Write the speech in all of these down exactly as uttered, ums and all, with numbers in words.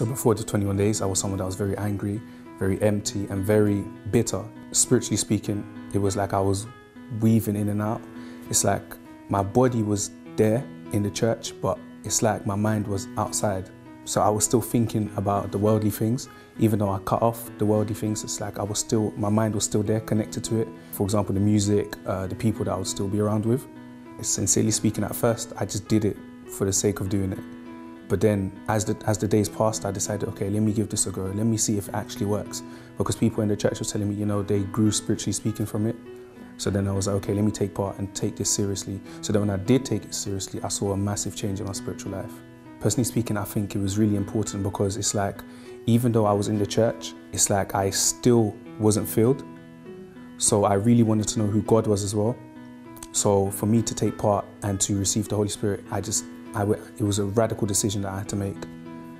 So before the twenty-one days, I was someone that was very angry, very empty, and very bitter. Spiritually speaking, it was like I was weaving in and out. It's like my body was there in the church, but it's like my mind was outside. So I was still thinking about the worldly things, even though I cut off the worldly things. It's like I was still, my mind was still there, connected to it. For example, the music, uh, the people that I would still be around with. Sincerely speaking, at first, I just did it for the sake of doing it. But then, as the, as the days passed, I decided, okay, let me give this a go. Let me see if it actually works. Because people in the church were telling me, you know, they grew spiritually speaking from it. So then I was like, okay, let me take part and take this seriously. So then when I did take it seriously, I saw a massive change in my spiritual life. Personally speaking, I think it was really important because it's like, even though I was in the church, it's like I still wasn't filled. So I really wanted to know who God was as well. So for me to take part and to receive the Holy Spirit, I just, I, it was a radical decision that I had to make.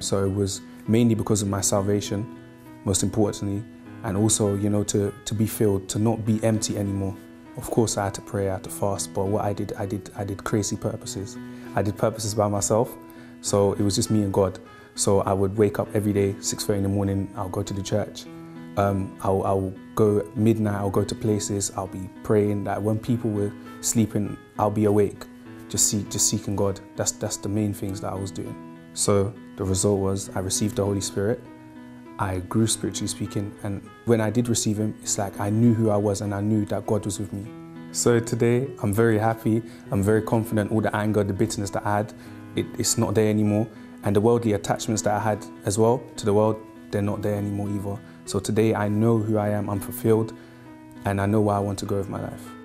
So it was mainly because of my salvation, most importantly, and also, you know, to, to be filled, to not be empty anymore. Of course, I had to pray, I had to fast, but what I did, I did, I did crazy purposes. I did purposes by myself, so it was just me and God. So I would wake up every day, six thirty in the morning, I'll go to the church. Um, I'll, I'll go at midnight, I'll go to places, I'll be praying, that when people were sleeping, I'll be awake. Just, see, just seeking God. That's, that's the main things that I was doing. So the result was I received the Holy Spirit. I grew spiritually speaking. And when I did receive him, it's like I knew who I was and I knew that God was with me. So today, I'm very happy. I'm very confident. All the anger, the bitterness that I had, it, it's not there anymore. And the worldly attachments that I had as well to the world, they're not there anymore either. So today, I know who I am. I'm fulfilled. And I know where I want to go with my life.